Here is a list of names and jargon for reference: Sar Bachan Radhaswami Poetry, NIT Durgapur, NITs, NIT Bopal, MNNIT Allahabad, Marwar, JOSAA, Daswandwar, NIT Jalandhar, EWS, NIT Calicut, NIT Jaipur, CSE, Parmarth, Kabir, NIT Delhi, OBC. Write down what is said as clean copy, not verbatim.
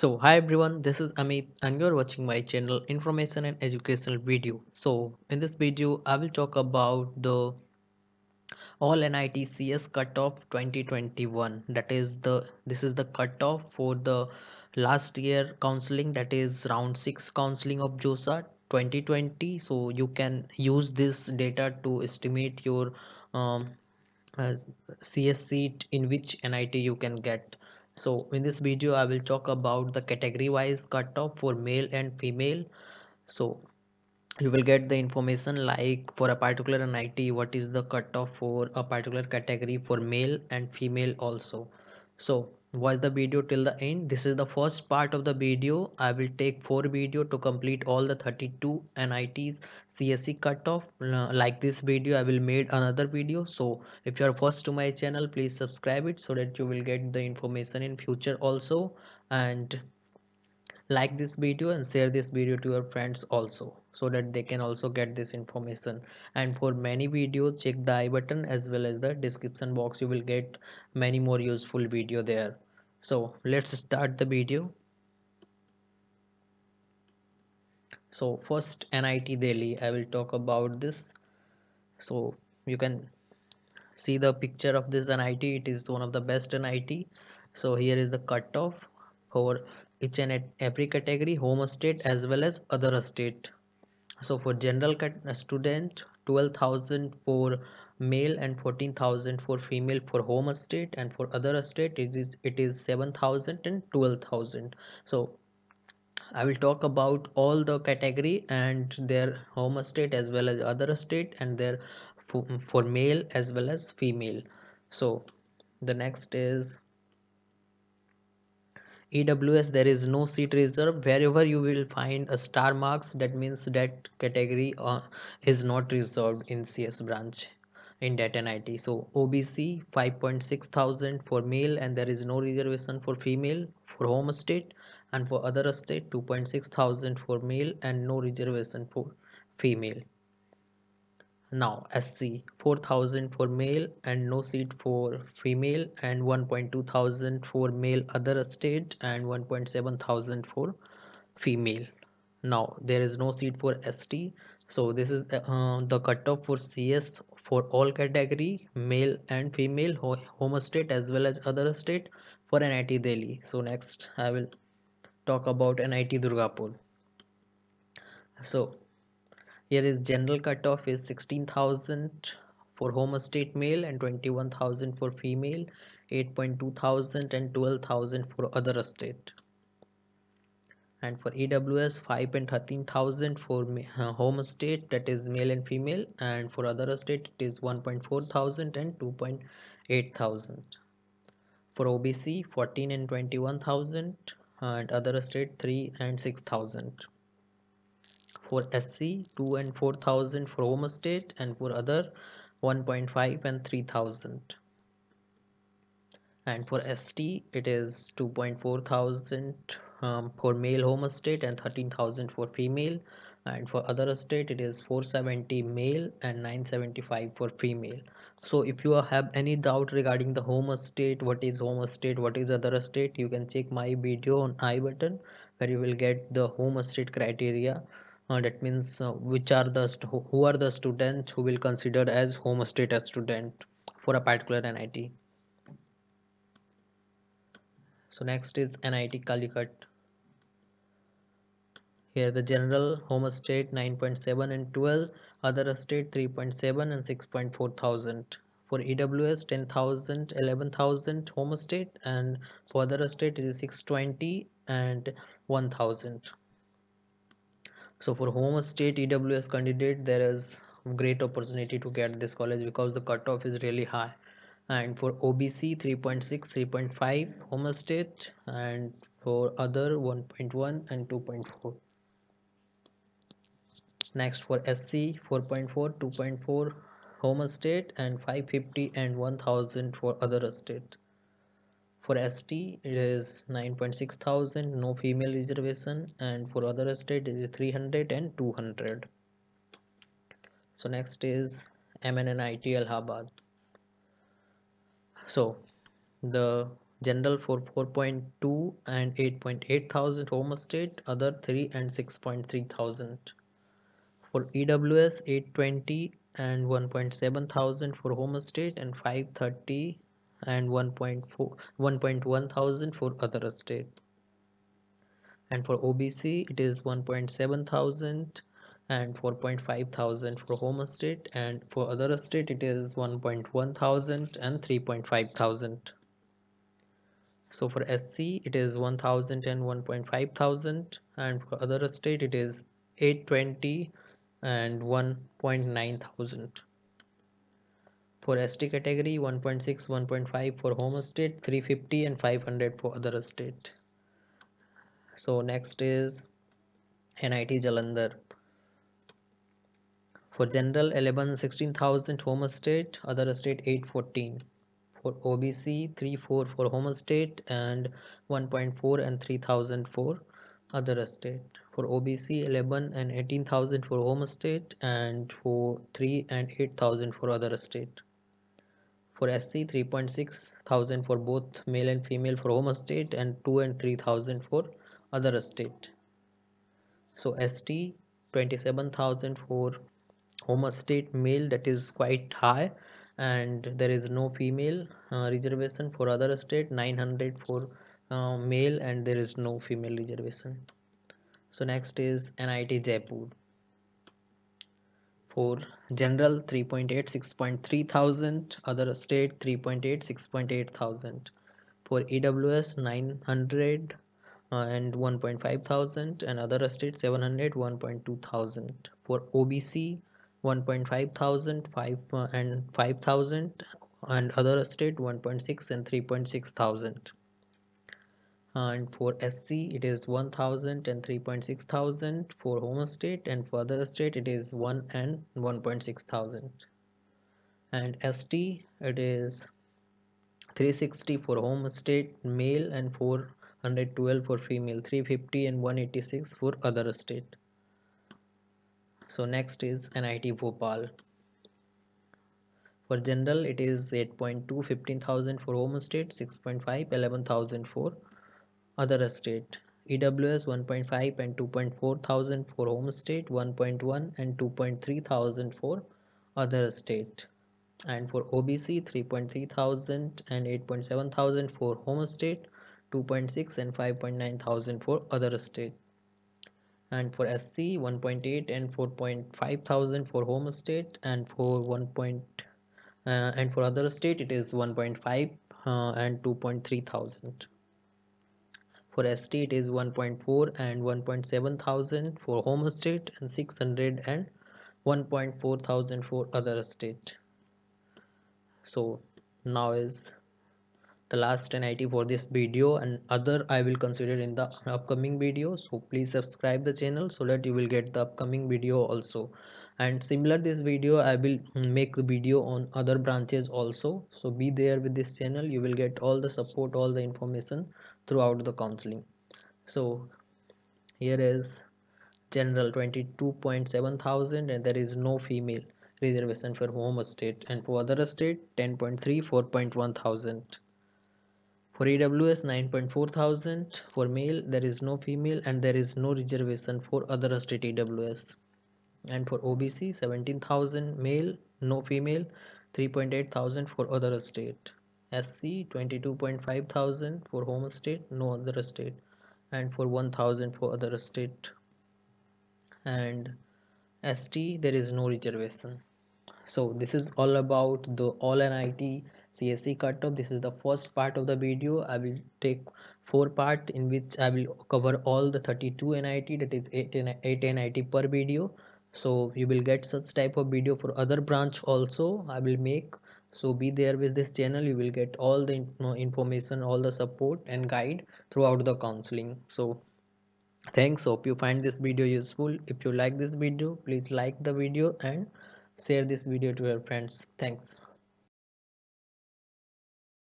So hi everyone, this is Amit and you're watching my channel Information and Educational Video. So in this video I will talk about the all NIT CS cutoff 2021, that is this is the cutoff for the last year counseling, that is round 6 counseling of JOSAA 2020. So you can use this data to estimate your CS seat in which NIT you can get. So in this video I will talk about the category wise cutoff for male and female. So you will get the information like for a particular NIT what is the cutoff for a particular category for male and female also. So watch the video till the end. This is the first part of the video. I will take 4 videos to complete all the 32 NITs CSE cutoff. Like this video I will made another video. So if you are first to my channel, please subscribe it so that you will get the information in future also, and like this video and share this video to your friends also so that they can also get this information. And for many videos check the I button as well as the description box, you will get many more useful video there. So let's start the video. So first NIT Delhi I will talk about this. So you can see the picture of this NIT, it is one of the best NIT. So here is the cutoff for each and every category, home state as well as other state. So for general student 12,000 for male and 14,000 for female for home state, and for other state it is 7,000 and 12,000. So I will talk about all the category and their home state as well as other state, and their for male as well as female. So the next is EWS, there is no seat reserved. Wherever you will find a star marks, that means that category is not reserved in CS branch in that NIT. So OBC 5,600 for male and there is no reservation for female for home state, and for other state 2,600 for male and no reservation for female. Now SC 4,000 for male and no seat for female, and 1,200 for male other state and 1,700 for female. Now there is no seat for ST. So this is the cutoff for CS for all category male and female, home state as well as other state for NIT Delhi. So next I will talk about NIT Durgapur. So here is general cutoff is 16,000 for home state male and 21,000 for female, 8,200 and 12,000 for other state. And for EWS 5 and 13,000 for home state, that is male and female, and for other state it is 1,400 and 2,800. For OBC 14 and 21,000 and other state 3 and 6,000. For SC 2 and 4,000 for home state, and for other 1.5 and 3,000. And for ST it is 2,400 for male home state and 13,000 for female, and for other state it is 470 male and 975 for female. So if you have any doubt regarding the home state, what is home state, what is other state, you can check my video on I button where you will get the home state criteria. That means who are the students who will consider as home state as student for a particular NIT. So next is NIT Calicut. Here the general home state 9,700 and 12,000, other state 3,700 and 6,400. For EWS 10,000, 11,000 home state, and for other state it is 620 and 1,000. So for home state EWS candidate there is great opportunity to get this college because the cutoff is really high. And for OBC 3.6, 3.5 home state, and for other 1.1 and 2.4. Next for SC 4.4, 2.4 home state, and 550 and 1,000 for other state. For ST it is 9,600, no female reservation, and for other state it is 300 and 200. So next is MNNIT Allahabad. So the general for 4.2 and 8.8 thousand home state, other 3 and 6.3 thousand. For EWS 820 and 1.7 thousand for home state and 530 and 1.1 thousand for other state. And for OBC it is 1.7 thousand and 4.5 thousand for home state, and for other state it is 1.1 thousand and 3.5 thousand. So for SC it is 1,000 and 1.5 thousand, and for other state it is 820 and 1.9 thousand. For ST category 1.6, 1.5 for home state, 350 and 500 for other state. So next is NIT Jalandhar. For general 11,16,000 home state, other state 814. For OBC 3,400 for home state and 1.4 and 3,000 for other state. For OBC 11 and 18,000 for home state and for 3 and 8,000 for other state. For SC 3.6 thousand for both male and female for home state and 2 and 3,000 for other state. So ST 27,000 for home state male, that is quite high, and there is no female reservation. For other state 900 for male and there is no female reservation. So next is NIT Jaipur. For general 3.8, 6.3 thousand, other state 3.8, 6.8 thousand. For EWS 900 and 1.5 thousand, and other state 700, 1.2 thousand. For OBC 1.5 thousand, 5,000, and other state 1.6 and 3.6 thousand. And for SC it is 1,000 and 3.6 thousand for home state, and for other state it is 1 and 1.6 thousand. And ST it is 360 for home state male and 412 for female, 350 and 186 for other state. So next is NIT Bopal. For general it is 8.2, 15,000 for home state, 6.5, 11,000 for other state. EWS 1.5 and 2.4 thousand for home state, 1.1 and 2.3 thousand for other state. And for OBC 3.3 thousand and 8.7 thousand for home state, 2.6 and 5.9 thousand for other state. And for SC 1.8 and 4.5 thousand for home state, and for other state it is 1.5 and 2.3 thousand. For ST it is 1.4 and 1.7 thousand for home state, and 600 and 1.4 thousand for other state. So now is the last NIT for this video, and other I will consider in the upcoming video. So please subscribe the channel so that you will get the upcoming video also, and similar this video I will make the video on other branches also. So be there with this channel, you will get all the support, all the information throughout the counseling. So here is general 22.7 thousand and there is no female reservation for home state, and for other state 10.3, 4.1 thousand. For EWS 9.4 thousand for male, there is no female and there is no reservation for other state EWS. And for OBC 17,000 male, no female, 3.8 thousand for other state. SC 22.5 thousand for home state, no other state, and for 1,000 for other state. And ST there is no reservation. So this is all about the all NIT CSE cutoff. This is the first part of the video. I will take 4 parts in which I will cover all the 32 NIT, that is 8 NIT per video. So you will get such type of video for other branch also I will make. So be there with this channel, you will get all the information, all the support and guide throughout the counseling. So thanks, hope you find this video useful. If you like this video, please like the video and share this video to your friends. Thanks.